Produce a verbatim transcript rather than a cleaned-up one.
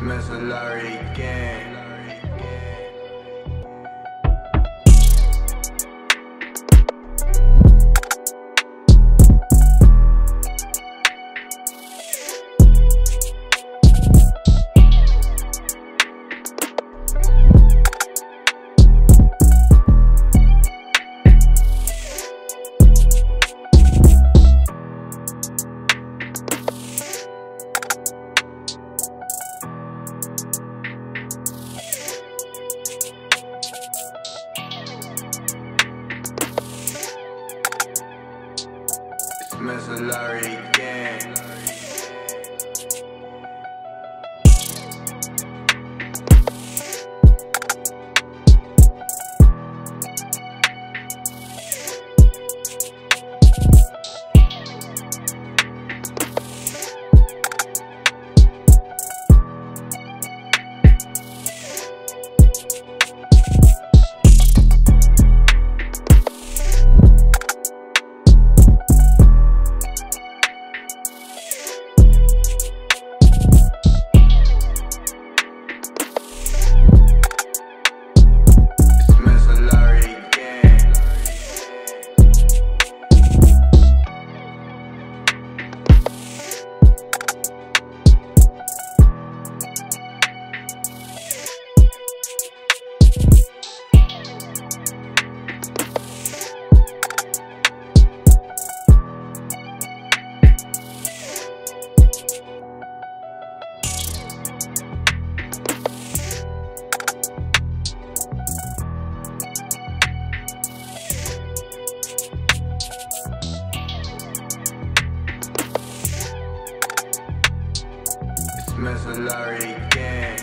Mezulari gang. Mezulari gang. Mezulari gang.